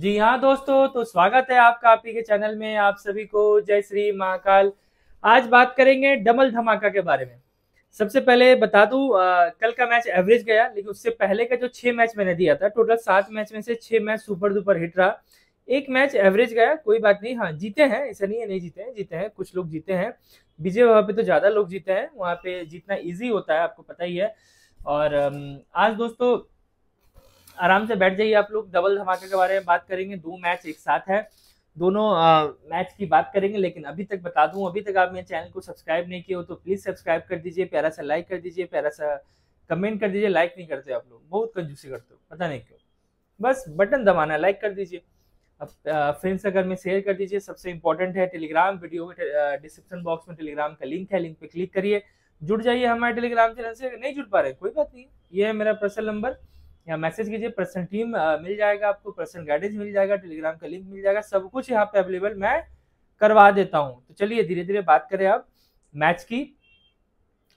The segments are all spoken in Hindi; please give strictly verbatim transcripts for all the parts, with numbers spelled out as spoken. जी हाँ दोस्तों, तो स्वागत है आपका आप ही के चैनल में। आप सभी को जय श्री महाकाल। आज बात करेंगे डबल धमाका के बारे में। सबसे पहले बता दूं, कल का मैच एवरेज गया, लेकिन उससे पहले का जो छह मैच मैंने दिया था, टोटल सात मैच में से छह मैच सुपर डुपर हिट रहा। एक मैच एवरेज गया, कोई बात नहीं। हाँ, जीते हैं, ऐसा नहीं है नहीं जीते हैं, जीते हैं, कुछ लोग जीते हैं। विजय वहाँ पे तो ज्यादा लोग जीते हैं, वहाँ पे जीतना ईजी होता है, आपको पता ही है। और आज दोस्तों आराम से बैठ जाइए आप लोग, डबल धमाके के बारे में बात करेंगे। दो मैच एक साथ है, दोनों आ, मैच की बात करेंगे। लेकिन अभी तक बता दूं, अभी तक आप मेरे चैनल को सब्सक्राइब नहीं किए हो तो प्लीज़ सब्सक्राइब कर दीजिए, प्यारा सा लाइक कर दीजिए, प्यारा सा कमेंट कर दीजिए। लाइक नहीं करते आप लोग, बहुत कंजूसी करते हो, पता नहीं क्यों। बस बटन दबाना है, लाइक कर दीजिए, फ्रेंड्स अगर में शेयर कर दीजिए। सबसे इंपॉर्टेंट है टेलीग्राम, वीडियो के डिस्क्रिप्शन बॉक्स में टेलीग्राम का लिंक है, लिंक पर क्लिक करिए, जुड़ जाइए हमारे टेलीग्राम चैनल से। नहीं जुड़ पा रहे कोई बात नहीं, ये है मेरा पर्सनल नंबर, यहाँ मैसेज कीजिए। पर्सनल टीम मिल जाएगा आपको, पर्सनल गाइडेंस मिल जाएगा, टेलीग्राम का लिंक मिल जाएगा, सब कुछ यहाँ पे अवेलेबल मैं करवा देता हूँ। तो चलिए धीरे धीरे बात करें आप मैच की।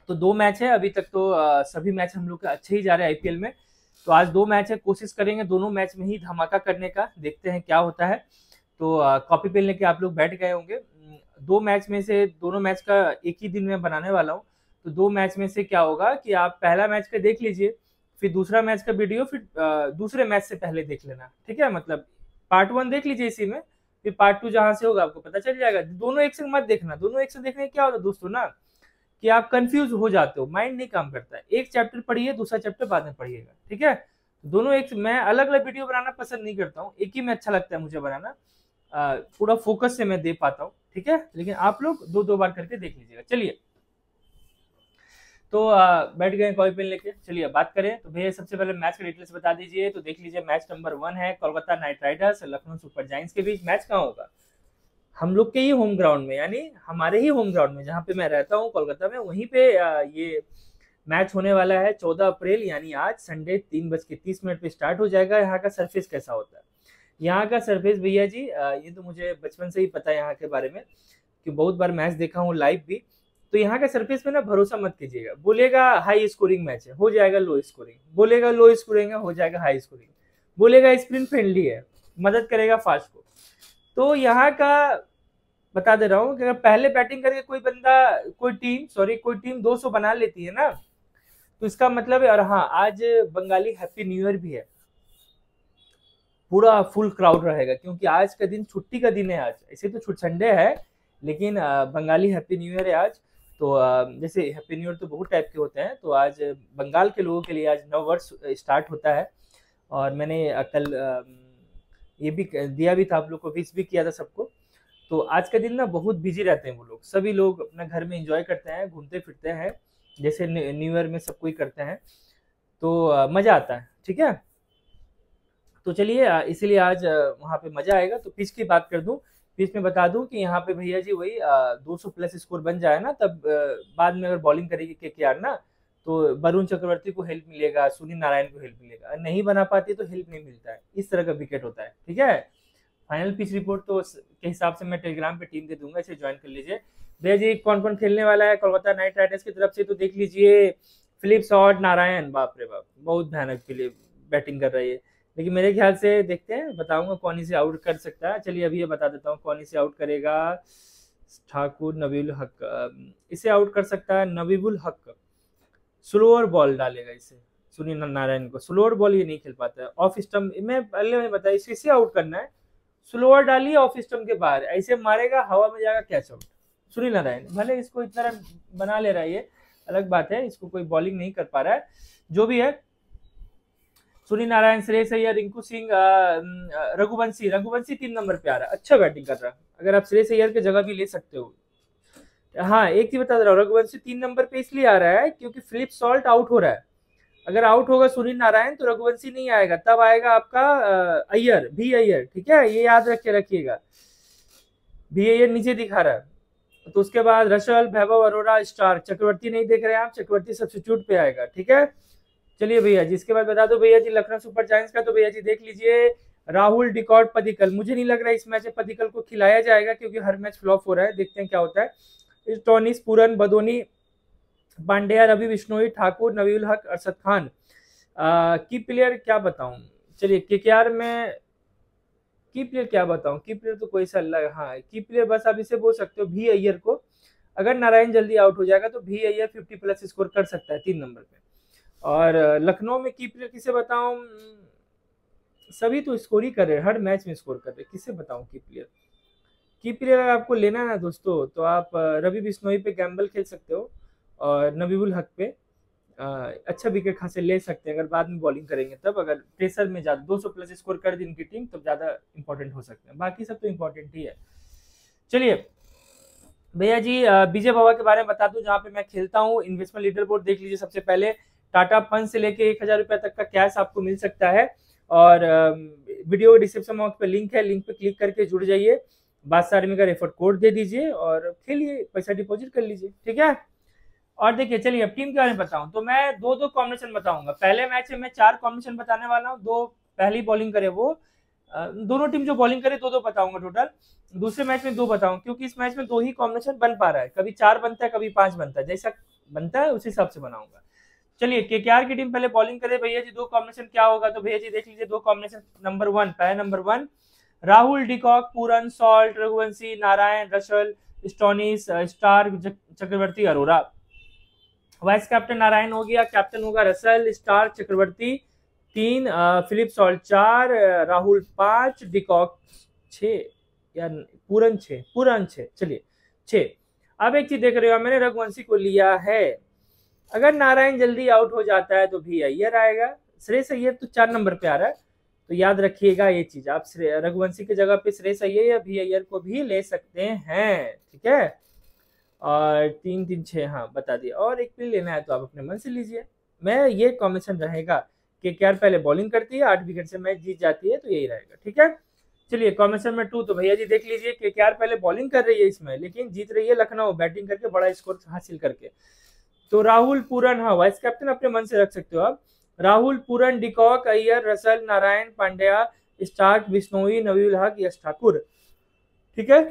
तो दो मैच है अभी तक, तो आ, सभी मैच हम लोग के अच्छे ही जा रहे हैं आईपीएल में। तो आज दो मैच है, कोशिश करेंगे दोनों मैच में ही धमाका करने का, देखते हैं क्या होता है। तो कॉपी पेन लेके आप लोग बैठ गए होंगे। दो मैच में से दोनों मैच का एक ही दिन में बनाने वाला हूँ, तो दो मैच में से क्या होगा कि आप पहला मैच का देख लीजिए, फिर दूसरा मैच का वीडियो, फिर दूसरे मैच से पहले देख लेना, ठीक है। मतलब पार्ट वन देख लीजिए इसी में, फिर पार्ट टू जहाँ से होगा आपको पता चल जाएगा। दोनों एक संग मत देखना, दोनों एक संग देखने क्या होता है दोस्तों ना, कि आप कंफ्यूज हो जाते हो, माइंड नहीं काम करता है। एक चैप्टर पढ़िए, दूसरा चैप्टर बाद में पढ़िएगा, ठीक है। दोनों एक, मैं अलग अलग वीडियो बनाना पसंद नहीं करता हूँ, एक ही में अच्छा लगता है मुझे बनाना, पूरा फोकस से मैं दे पाता हूँ, ठीक है। लेकिन आप लोग दो दो बार करके देख लीजिएगा। चलिए तो बैठ गए कॉपी पेन लेके, चलिए बात करें। तो भैया सबसे पहले मैच का डिटेल्स बता दीजिए। तो देख लीजिए, मैच नंबर वन है Kolkata knight riders Lucknow super giants के बीच। मैच कहाँ होगा? हम लोग के ही होम ग्राउंड में, यानी हमारे ही होम ग्राउंड में, जहाँ पे मैं रहता हूँ कोलकाता में, वहीं पे ये मैच होने वाला है चौदह अप्रैल, यानी आज संडे तीन बज के तीस मिनट पर स्टार्ट हो जाएगा। यहाँ का सर्फेस कैसा होता है? यहाँ का सर्फेस भैया जी, ये तो मुझे बचपन से ही पता है यहाँ के बारे में, कि बहुत बार मैच देखा हूँ लाइव भी। तो यहाँ का सरफेस में ना भरोसा मत कीजिएगा, बोलेगा हाई स्कोरिंग मैच है, हो जाएगा लो स्कोरिंग, बोलेगा लो स्कोरिंग है, हो जाएगा हाई स्कोरिंग, बोलेगा स्पिन फ्रेंडली है, मदद करेगा फास्ट को। तो यहाँ का बता दे रहा हूँ कि अगर पहले बैटिंग करके कोई बंदा कोई टीम सॉरी कोई टीम दो सौ बना लेती है ना, तो इसका मतलब है। और हाँ, आज बंगाली हैप्पी न्यू ईयर भी है, पूरा फुल क्राउड रहेगा, क्योंकि आज का दिन छुट्टी का दिन है। आज ऐसे तो छुट्टी संडे है, लेकिन बंगाली हैप्पी न्यू ईयर है आज। तो जैसे हैप्पी न्यू ईयर तो बहुत टाइप के होते हैं, तो आज बंगाल के लोगों के लिए आज नव वर्ष स्टार्ट होता है। और मैंने कल ये भी दिया भी था आप लोग को, विश भी किया था सबको। तो आज का दिन ना बहुत बिजी रहते हैं वो लोग, सभी लोग अपना घर में एंजॉय करते हैं, घूमते फिरते हैं, जैसे न्यू ईयर में सब कोई करते हैं, तो मज़ा आता है, ठीक है। तो चलिए, इसीलिए आज वहाँ पर मज़ा आएगा। तो पिच की बात कर दूँ, इसमें बता दूं कि यहाँ पे भैया जी वही दो सौ प्लस स्कोर बन जाए ना, तब आ, बाद में अगर बॉलिंग करेगी केकेआर ना, तो वरुण चक्रवर्ती को हेल्प मिलेगा, सुनील नारायण को हेल्प मिलेगा। नहीं बना पाती तो हेल्प नहीं मिलता है, इस तरह का विकेट होता है, ठीक है। फाइनल पिच रिपोर्ट तो के हिसाब से मैं टेलीग्राम पे टीम दे दूंगा, इसे ज्वाइन कर लीजिए। भैया जी कौन कौन खेलने वाला है कोलकाता नाइट राइडर्स की तरफ से? तो देख लीजिए, फिलिप शॉट नारायण, बाप रे बाप, बहुत भयानक बैटिंग कर रही है। लेकिन मेरे ख्याल से देखते हैं, बताऊंगा कौन इसे आउट कर सकता है। चलिए अभी ये बता देता हूँ कौन इसे आउट करेगा। ठाकुर नबीबुल हक इसे आउट कर सकता है, नबीबुल हक स्लोअर बॉल डालेगा इसे, सुनील नारायण को। स्लोअर बॉल ये नहीं खेल पाता है, ऑफ स्टम्प मैं पहले मैंने बताया, इसे इसे आउट करना है, स्लोअर डालिए ऑफ स्टम्प के बाहर, ऐसे मारेगा हवा में जाएगा, कैच आउट सुनील नारायण। भले इसको इतना रन बना ले रहा है, ये अलग बात है, इसको कोई बॉलिंग नहीं कर पा रहा है। जो भी है, सुनील नारायण, श्रेयस अय्यर, रिंकू सिंह, रघुवंशी रघुवंशी तीन नंबर पे आ रहा है, अच्छा बैटिंग कर रहा है। अगर आप श्रेयस अय्यर की जगह भी ले सकते हो। हाँ, एक चीज बता दे रहा हूँ, रघुवंशी तीन नंबर पे इसलिए आ रहा है क्योंकि फिलिप सॉल्ट आउट हो रहा है। अगर आउट होगा सुनील नारायण तो रघुवंशी नहीं आएगा, तब आएगा आपका अय्यर, भी अय्यर, ठीक है, ये याद रख के रखिएगा। भी अय्यर नीचे दिखा रहा है। तो उसके बाद रशल, वैभव अरोड़ा स्टार, चक्रवर्ती नहीं देख रहे हैं आप, चक्रवर्ती सब्स्टिट्यूट पे आएगा, ठीक है। चलिए भैया जी, इसके बाद बता दो भैया जी लखनऊ सुपर जायंट्स का। तो भैया जी देख लीजिए, राहुल, डिकॉर्ड, पदिक्कल, मुझे नहीं लग रहा है इस मैच में पदिक्कल को खिलाया जाएगा, क्योंकि हर मैच फ्लॉप हो रहा है, देखते हैं क्या होता है। टॉनिस, पूरन, बदोनी, पांड्या, रवि बिश्नोई, ठाकुर, नबीबुल हक, अरशद खान, आ, की प्लेयर क्या बताऊं। चलिए केकेआर में की प्लेयर क्या बताऊँ, की प्लेयर तो कोई सा अल्लाह, हाँ की प्लेयर बस आप इसे बोल सकते हो भी अय्यर को, अगर नारायण जल्दी आउट हो जाएगा तो भी अय्यर फिफ्टी प्लस स्कोर कर सकता है तीन नंबर पे। और लखनऊ में की प्लेयर किसे बताऊँ, सभी तो स्कोर ही कर रहे हैं, हर मैच में स्कोर कर रहे हैं, किसे बताऊँ की प्लेयर। की प्लेयर अगर आपको लेना है ना दोस्तों, तो आप रवि बिश्नोई पे गैम्बल खेल सकते हो और नबीबुल हक पे अच्छा विकेट खासे ले सकते हैं, अगर बाद में बॉलिंग करेंगे तब, अगर प्रेशर में ज़्यादा दो सौ प्लस स्कोर कर दी इनकी टीम तब ज़्यादा इंपॉर्टेंट हो सकते हैं, बाकी सब तो इम्पोर्टेंट ही है। चलिए भैया जी विजय बाबा के बारे में बता दूं, जहाँ पे मैं खेलता हूँ इन्वेस्टमेंट लीडर बोर्ड देख लीजिए सबसे पहले। टाटा पंच से लेके एक हज़ार रुपये तक का कैश आपको मिल सकता है, और वीडियो डिस्क्रिप्शन बॉक्स पे लिंक है, लिंक पे क्लिक करके जुड़ जाइए, बादशाह आर्मी का रेफर कोड दे दीजिए और खेलिए, पैसा डिपॉजिट कर लीजिए, ठीक है। और देखिए चलिए अब टीम के बारे में बताऊँ, तो मैं दो दो कॉम्बिनेशन बताऊँगा, पहले मैच में मैं चार कॉम्बिनेशन बताने वाला हूँ, दो पहली बॉलिंग करे वो दोनों टीम जो बॉलिंग करे दो दो बताऊंगा टोटल, दूसरे मैच में दो बताऊंगा, क्योंकि इस मैच में दो ही कॉम्बिनेशन बन पा रहा है, कभी चार बनता है कभी पांच बनता है, जैसा बनता है उसी हिसाब से बनाऊंगा। चलिए केकेआर की टीम पहले बॉलिंग करे भैया जी, दो कॉम्बिनेशन क्या होगा, तो भैया जी देख लीजिए दो कॉम्बिनेशन। नंबर वन, पहला नंबर वन राहुल डिकॉक पूरन Salt Raghuvanshi Narayan Russell Stoinis Starc Chakravarthy Arora, vice captain Narayan हो गया, कैप्टन होगा रसल, स्टार चक्रवर्ती तीन, फिलिप सॉल्ट चार, राहुल पाँच, डिकॉक छः या पूरन छः, पूरन छः, चलिए छः। अब एक चीज देख रहे हो, मैंने रघुवंशी को लिया है, अगर नारायण जल्दी आउट हो जाता है तो भी अय्यर आएगा, श्रेयस अय्यर तो चार नंबर पे आ रहा है, तो याद रखिएगा ये चीज़, आप रघुवंशी की जगह पे श्रेयस अय्यर या भी अय्यर को भी ले सकते हैं, ठीक है। और तीन तीन छः, हाँ बता दिया, और एक प्ले लेना है तो आप अपने मन से लीजिए। मैं ये कॉम्बिनेशन रहेगा, केकेआर पहले बॉलिंग करती है, आठ विकेट से मैच जीत जाती है, तो यही रहेगा, ठीक है। चलिए कॉम्बिनेशन में टू, तो भैया जी देख लीजिए केकेआर पहले बॉलिंग कर रही है इसमें, लेकिन जीत रही है लखनऊ बैटिंग करके बड़ा स्कोर हासिल करके, तो राहुल पूरन, हाँ वाइस कैप्टन अपने मन से रख सकते हो आप, राहुल पूरन de Kock Iyer Russell Narayan Pandya Starc Bishnoi Naveenul Haq Yash Thakur, ठीक है।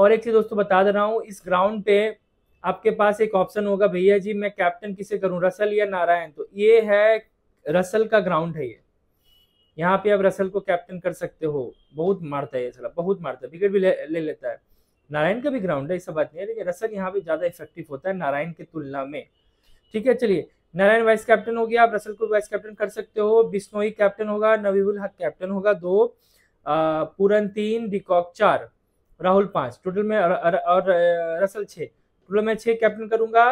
और एक चीज दोस्तों बता दे रहा हूँ, इस ग्राउंड पे आपके पास एक ऑप्शन होगा भैया जी मैं कैप्टन किसे करूं, रसल या नारायण, तो ये है रसल का ग्राउंड है ये, यहाँ पे आप रसल को कैप्टन कर सकते हो, बहुत मारता है ये साला, बहुत मारता है, विकेट भी ले, ले लेता है, नारायण का भी ग्राउंड है ऐसा बात नहीं है, लेकिन रसल यहाँ पे ज़्यादा इफेक्टिव होता है नारायण की तुलना में, ठीक है। चलिए नारायण वाइस कैप्टन हो गया, आप रसल को वाइस कैप्टन कर सकते हो, बिश्नोई कैप्टन होगा, नबीबुल हक कैप्टन होगा दो, पूरन तीन, डिकॉक चार, राहुल पाँच, टोटल में और रसल छः, टोटल मैं छः कैप्टन करूंगा।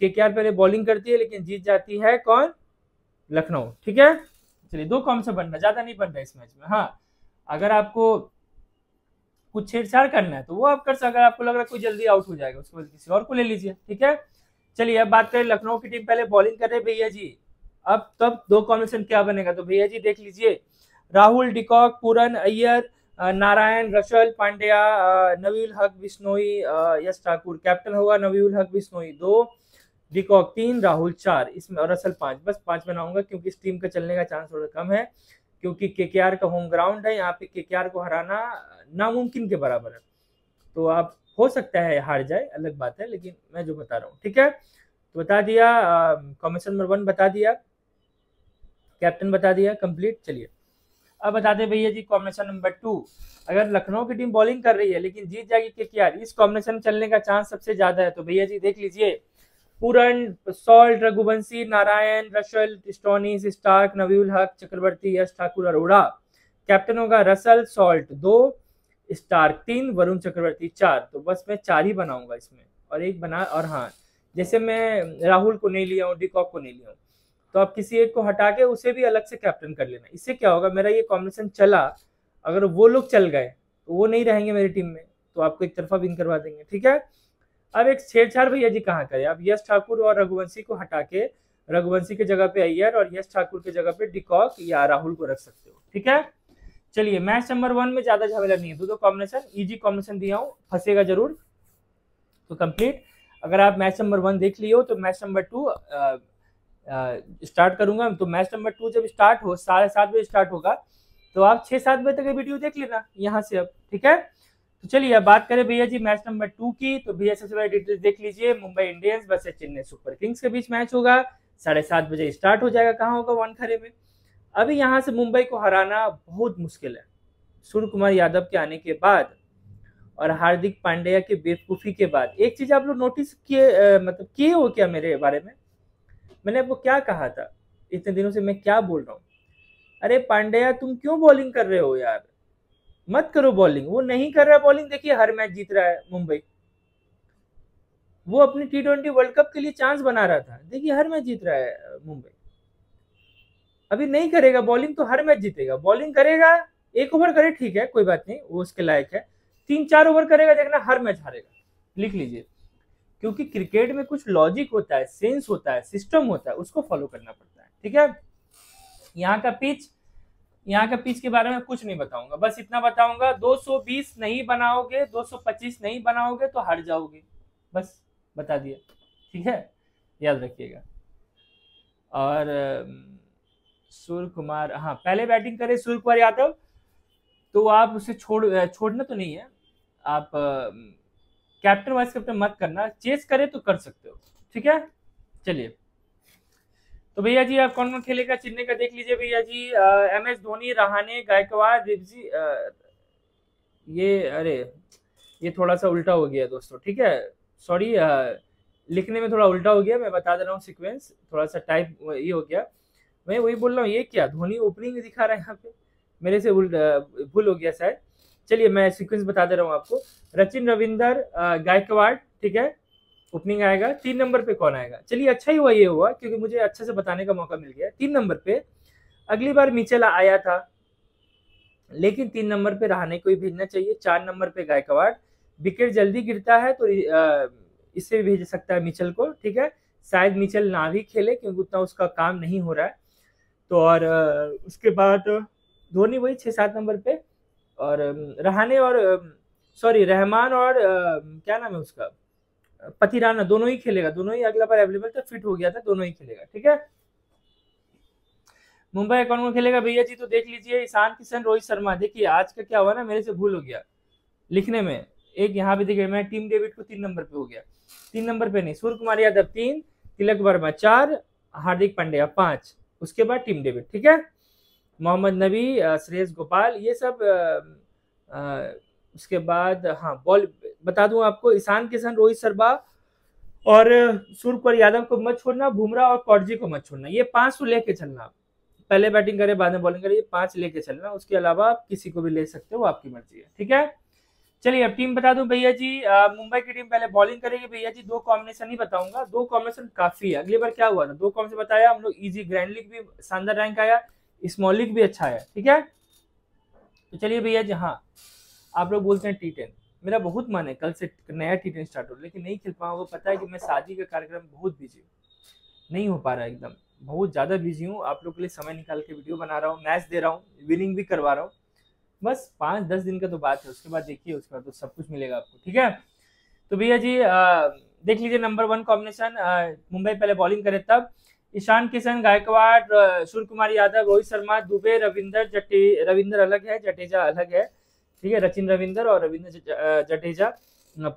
केकेआर पहले बॉलिंग करती है लेकिन जीत जाती है कौन, लखनऊ, ठीक है। चलिए दो कॉम्स बन रहा, ज़्यादा नहीं बन रहा इस मैच में, हाँ अगर आपको कुछ छेड़छाड़ करना है तो वो आप कर सकते, अगर आपको लग रहा है कोई जल्दी आउट हो जाएगा उसको किसी और को ले लीजिए, ठीक है। चलिए अब बात करें, लखनऊ की टीम पहले बॉलिंग कर रहे भैया जी, अब तब दो कॉम्बिनेशन क्या बनेगा, तो भैया जी देख लीजिए राहुल डिकॉक पूरन अय्यर नारायण रशल पांड्या नबीबुल हक बिश्नोई यश ठाकुर, कैप्टन होगा नबीबुल हक बिश्नोई दो, डिकॉक तीन, राहुल चार, इसमें और रसल पाँच, बस पाँच बनाऊंगा क्योंकि इस टीम का चलने का चांस थोड़ा कम है, क्योंकि केकेआर का होम ग्राउंड है, यहाँ पे केकेआर को हराना नामुमकिन के बराबर है, तो आप हो सकता है हार जाए अलग बात है, लेकिन मैं जो बता रहा हूँ, ठीक है। तो बता दिया कॉम्बिनेशन नंबर वन, बता दिया कैप्टन, बता दिया कंप्लीट। चलिए अब बता दें भैया जी कॉम्बिनेशन नंबर टू, अगर लखनऊ की टीम बॉलिंग कर रही है लेकिन जीत जाएगी केकेआर, इस कॉम्बिनेशन चलने का चांस सबसे ज्यादा है, तो भैया जी देख लीजिए पूरन Salt Raghuvanshi Narayan Russell Stoinis Starc Naveenul Haq Chakravarthy Yash Thakur Arora, captain होगा रसल सॉल्ट दो स्टार्क तीन वरुण चक्रवर्ती चार, तो बस मैं चार ही बनाऊंगा इसमें, और एक बना और हाँ जैसे मैं राहुल को नहीं लिया हूँ डिकॉक को नहीं लिया हूँ, तो आप किसी एक को हटा के उसे भी अलग से कैप्टन कर लेना। इससे क्या होगा, मेरा ये कॉम्बिनेशन चला, अगर वो लोग चल गए तो वो नहीं रहेंगे मेरी टीम में, तो आपको एक तरफा विन करवा देंगे, ठीक है। अब एक छेड़छाड़ भैया जी कहाँ करें, आप यश ठाकुर और रघुवंशी को हटा के रघुवंशी की जगह पे अय्यर और यश ठाकुर की जगह पे डिकॉक या राहुल को रख सकते हो, ठीक है। चलिए मैच नंबर वन में ज़्यादा झमेला नहीं है, दो दो कॉम्बिनेशन ईजी कॉम्बिनेशन दिया हूँ, फंसेगा जरूर, तो कंप्लीट। अगर आप मैच नंबर वन देख लिए हो तो match number two start uh, करूंगा, तो मैच नंबर टू जब स्टार्ट हो साढ़े सात बजे स्टार्ट होगा, तो आप छः सात बजे तक ये वीडियो देख लेना यहाँ से अब, ठीक है। तो चलिए अब बात करें भैया जी मैच नंबर टू की, तो भैया सबसे पहले डिटेल्स देख लीजिए, मुंबई इंडियंस बस चेन्नई सुपर किंग्स के बीच मैच होगा, साढ़े सात बजे स्टार्ट हो जाएगा, कहाँ होगा वानखेड़े में। अभी यहाँ से मुंबई को हराना बहुत मुश्किल है, सूर्य कुमार यादव के आने के बाद और हार्दिक पांड्या के बेवकूफ़ी के बाद। एक चीज़ आप लोग नोटिस किए मतलब किए हो क्या मेरे बारे में, मैंने आपको क्या कहा था इतने दिनों से, मैं क्या बोल रहा हूँ, अरे पांड्या तुम क्यों बॉलिंग कर रहे हो यार, मत करो बॉलिंग। वो नहीं कर रहा बॉलिंग, देखिए हर मैच जीत रहा है मुंबई, वो अपनी टी ट्वेंटी वर्ल्ड कप के लिए चांस बना रहा था, देखिए हर मैच जीत रहा है मुंबई। अभी नहीं करेगा बॉलिंग तो हर मैच जीतेगा, बॉलिंग करेगा एक ओवर करे ठीक है कोई बात नहीं, वो उसके लायक है, तीन चार ओवर करेगा देखना हर मैच हारेगा, लिख लीजिए। क्योंकि क्रिकेट में कुछ लॉजिक होता है, सेंस होता है, सिस्टम होता है, उसको फॉलो करना पड़ता है। ठीक है, यहाँ का पिच, यहाँ का पिच के बारे में कुछ नहीं बताऊंगा, बस इतना बताऊंगा दो सौ बीस नहीं बनाओगे, दो सौ पच्चीस नहीं बनाओगे तो हार जाओगे, बस बता दिया। ठीक है, याद रखिएगा। और सूर्य कुमार, हाँ पहले बैटिंग करे सूर्य कुमार यादव तो आप उसे छोड़ छोड़ना तो नहीं है, आप कैप्टन वाइस कैप्टन मत करना, चेस करे तो कर सकते हो। ठीक है, चलिए तो भैया जी आप कौन कौन खेलेगा चेन्नई का देख लीजिए भैया जी। एम एस धोनी, रहाणे, गायकवाड़, रिवजी, ये अरे ये थोड़ा सा उल्टा हो गया दोस्तों, ठीक है सॉरी, लिखने में थोड़ा उल्टा हो गया, मैं बता दे रहा हूँ सिक्वेंस, थोड़ा सा टाइप ये हो गया, मैं वही बोल रहा हूँ ये क्या धोनी ओपनिंग में दिखा रहा है यहाँ पे, मेरे से भूल हो गया शायद। चलिए मैं सीक्वेंस बता दे रहा हूँ आपको। रचिन रविंदर, गायकवाड़, ठीक है ओपनिंग आएगा। तीन नंबर पे कौन आएगा, चलिए अच्छा ही हुआ ये हुआ क्योंकि मुझे अच्छे से बताने का मौका मिल गया। तीन नंबर पे अगली बार मिचेल आया था, लेकिन तीन नंबर पे रहाणे को ही भेजना चाहिए। चार नंबर पे गायकवाड़, विकेट जल्दी गिरता है तो इससे भी भेज सकता है मिचेल को, ठीक है शायद मिचेल ना भी खेले क्योंकि उतना उसका काम नहीं हो रहा है। तो और उसके बाद धोनी वही छः सात नंबर पे, और रहाणे और सॉरी रहमान और क्या नाम है उसका पति राना, दोनों ही खेलेगा, दोनों ही अगला बार अवेलेबल था, फिट हो गया था, दोनों ही खेलेगा। ठीक है, मुंबई कौन कौन खेलेगा भैया जी तो देख लीजिए ईशान किशन, रोहित शर्मा। देखिए आज का क्या हुआ ना, मेरे से भूल हो गया लिखने में, एक यहाँ पे देखिए मैं टीम डेविड को तीन नंबर पे हो गया, तीन नंबर पे नहीं, सूर्य कुमार यादव तीन, तिलक वर्मा चार, हार्दिक पांड्या पाँच, उसके बाद टीम डेविड। ठीक है, मोहम्मद नबी, श्रेयस गोपाल, ये सब आ, आ, उसके बाद हाँ बॉल बता दूं आपको, ईशान किशन, रोहित शर्मा और सूर्य कुमार यादव को मत छोड़ना, बुमराह और कौरजी को मत छोड़ना, ये पांच तो लेके चलना। पहले बैटिंग करें बाद में बॉलिंग करें, ये पांच लेके चलना, उसके अलावा आप किसी को भी ले सकते हो, आपकी मर्जी है। ठीक है, चलिए अब टीम बता दूं भैया जी। मुंबई की टीम पहले बॉलिंग करेगी भैया जी, दो कॉम्बिनेशन ही बताऊंगा, दो कॉम्बिनेशन काफी है। अगली बार क्या हुआ था, दो कॉम्बिनेशन बताया हम लोग, इजी ग्रैंड लीग भी शानदार रैंक आया, स्मॉल लीग भी अच्छा है। ठीक है, तो चलिए भैया जी, हाँ आप लोग बोलते हैं टी टेन, मेरा बहुत मन है कल से नया टी टेन स्टार्ट हो, लेकिन नहीं खेल पाऊंगा, पता है कि मैं शादी का कार्यक्रम बहुत बिजी हूँ, नहीं हो पा रहा है, एकदम बहुत ज़्यादा बिजी हूँ, आप लोग के लिए समय निकाल के वीडियो बना रहा हूँ, मैच दे रहा हूँ, विनिंग भी करवा रहा हूँ, बस पाँच दस दिन का तो बात है, उसके बाद देखिए, उसके बाद तो सब कुछ मिलेगा आपको। ठीक है, तो भैया जी आ, देख लीजिए नंबर वन कॉम्बिनेशन, मुंबई पहले बॉलिंग करे तब ईशान किशन, गायकवाड़, सूर्य कुमार यादव, रोहित शर्मा, दुबे, रविंदर जटे रविंदर अलग है, जडेजा अलग है, ठीक है रचिन रविंदर और रविंद्र जडेजा,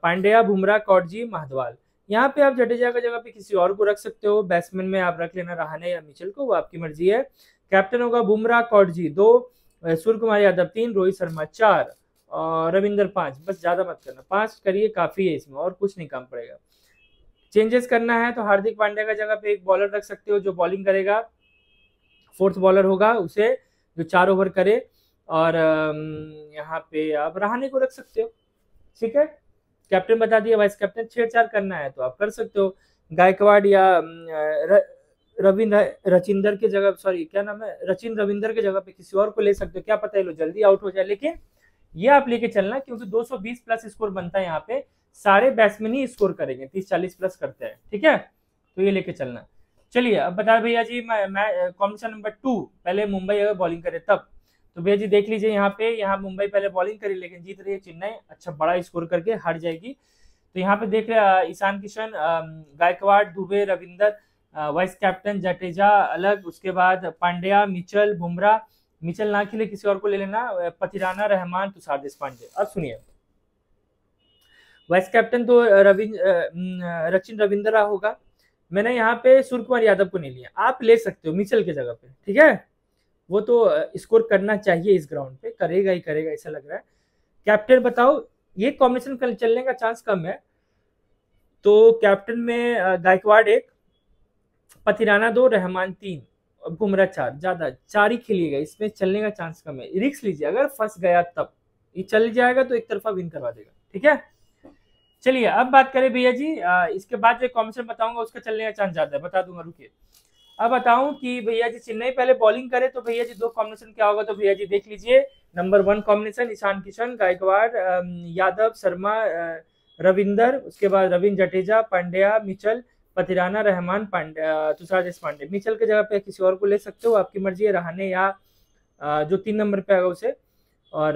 पांड्या, बुमराह, कौरजी, माहदवाल। यहाँ पे आप जडेजा की जगह पे किसी और को रख सकते हो, बैट्समैन में आप रख लेना रहाणे या मिचेल को, वो आपकी मर्जी है। कैप्टन होगा बुमराह, कौरजी दो, सूर्य कुमार यादव तीन, रोहित शर्मा चार और रविंदर पाँच, बस ज़्यादा मत करना, पाँच करिए काफ़ी है इसमें, और कुछ नहीं काम पड़ेगा। चेंजेस करना है तो हार्दिक पांड्या का जगह पे एक बॉलर रख सकते हो जो बॉलिंग करेगा, फोर्थ बॉलर होगा उसे जो चार ओवर करे, और यहाँ पे आप रहाणे को रख सकते हो। ठीक है, कैप्टन बता दिया, वाइस कैप्टन, छेड़छाड़ करना है तो आप कर सकते हो, गायकवाड़ या रविंद्र रचिंदर के जगह सॉरी क्या नाम है रचिन रविंदर के जगह पे किसी और को ले सकते हो, क्या पता है लोग जल्दी आउट हो जाए, लेकिन ये आप लेके चलना क्योंकि दो सौ बीस प्लस स्कोर बनता है यहाँ पे, सारे बैट्समैन ही स्कोर करेंगे, तीस चालीस प्लस करते हैं। ठीक है, तो ये लेके चलना। चलिए अब बता भैया जी मैं मैं कॉम्बिनेशन नंबर टू, पहले मुंबई अगर बॉलिंग करे तब, तो भैया जी देख लीजिए यहाँ पे, यहाँ मुंबई पहले बॉलिंग करी लेकिन जीत रही है चेन्नई, अच्छा बड़ा स्कोर करके हार जाएगी। तो यहाँ पे देख रहे ईशान किशन, गायकवाड़, दुबे, रविंदर, वाइस कैप्टन, जडेजा अलग, उसके बाद पांड्या, मिचेल, बुमराह, मिचेल ना खेले किसी और को ले लेना, पथिराना, रहमान, तुषार देशपांडे। अब सुनिए वाइस कैप्टन तो रविंद्र रचिन रविंद्र होगा, मैंने यहाँ पे सूर्य कुमार यादव को नहीं लिया, आप ले सकते हो मिचेल के जगह पे। ठीक है, वो तो स्कोर करना चाहिए इस ग्राउंड पे, करेगा ही करेगा ऐसा लग रहा है। कैप्टन बताओ, ये कॉम्बिनेशन कल चलने का चांस कम है। तो कैप्टन में गायकवाड़ एक, पथिराना दो, रहमान तीन, बुमराह चार, ज्यादा चार ही खेलिएगा, इसमें चलने का चांस कम है। रिस्क लीजिए, अगर फंस गया तब, ये चल जाएगा तो एक तरफा विन करवा देगा, ठीक है। चलिए अब बात करें भैया जी, आ, इसके बाद जो कॉम्बिनेशन बताऊंगा उसका चलने का चांस ज्यादा है, बता दूंगा, रुकिए। अब बताऊं कि भैया जी चेन्नई पहले बॉलिंग करे तो भैया जी दो कॉम्बिनेशन क्या होगा, तो भैया जी देख लीजिए। Number one combination Ishan Kishan, Gaikwad, Yadav, Sharma, Ravinder, उसके बाद रविंद्र जडेजा, पांड्या, मिचल, पथिराना, रहमान, पांड्या, तुषार देशपांडे। मिचल के जगह पे किसी और को ले सकते हो, आपकी मर्जी है, रहाने या जो तीन नंबर पे आएगा उसे। और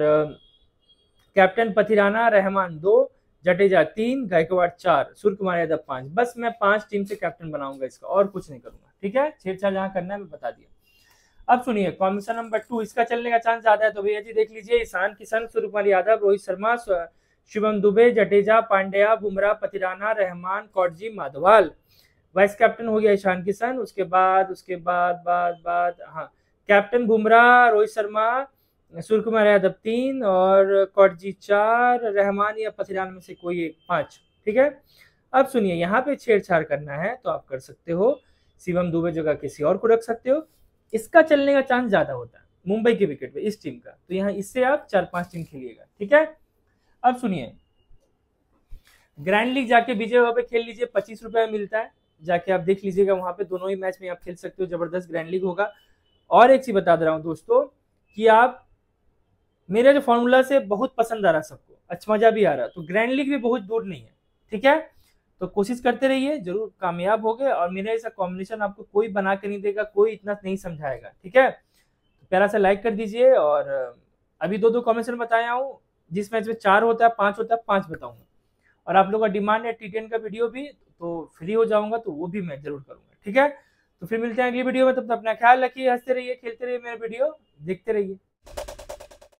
कैप्टन पथिराना, रहमान दो, जडेजा तीन, गायकवाड़ चार, सूर्यकुमार यादव पांच। बस मैं पांच टीम से कैप्टन बनाऊंगा इसका, और कुछ नहीं करूंगा, ठीक है। छेड़छाड़ जहाँ करना है मैं बता दिया। अब सुनिए कॉम्बिनेशन नंबर टू, इसका चलने का चांस ज्यादा है। तो भैया जी देख लीजिए, Ishan Kishan, Suryakumar Yadav, Rohit Sharma, Shubham Dube, Jadeja, Pandya, Bumrah, Pathirana, Rahman, Coetzee, Madhwal. Vice captain हो गया ईशान किशन, उसके बाद उसके बाद बाद बाद हाँ कैप्टन बुमराह, रोहित शर्मा, सूर्यकुमार यादव तीन और कौटजी चार, रहमान या पथिराना में से कोई एक पाँच, ठीक है। अब सुनिए, यहाँ पे छेड़छाड़ करना है तो आप कर सकते हो, शिवम दुबे जगह किसी और को रख सकते हो, इसका चलने का चांस ज्यादा होता है मुंबई की विकेट पे इस टीम का, तो यहाँ इससे आप चार पांच टीम खेलिएगा, ठीक है। अब सुनिए, ग्रैंड लीग जाके विजय भाव पे खेल लीजिए, पच्चीस रुपये में मिलता है, जाके आप देख लीजिएगा वहां पे, दोनों ही मैच में आप खेल सकते हो, जबरदस्त ग्रैंड लीग होगा। और एक चीज बता दे रहा हूँ दोस्तों कि आप मेरा जो फॉर्मूला से बहुत पसंद आ रहा सबको, अच्छा मजा भी आ रहा, तो ग्रैंड लीग भी बहुत दूर नहीं है, ठीक है। तो कोशिश करते रहिए, जरूर कामयाब हो गए। और मेरा ऐसा कॉम्बिनेशन आपको कोई बना के नहीं देगा, कोई इतना नहीं समझाएगा, ठीक है। प्यारा सा लाइक कर दीजिए। और अभी दो दो कॉम्बिनेशन बताया हूँ, जिस मैच में चार होता है, पांच होता है, पांच बताऊंगा। और आप लोगों का डिमांड है टी टेन का वीडियो भी, तो फ्री हो जाऊंगा तो वो भी मैं जरूर करूंगा, ठीक है। तो फिर मिलते हैं अगली वीडियो में, तब तक अपना ख्याल रखिए, हंसते रहिए, खेलते रहिए, मेरा वीडियो देखते रहिए।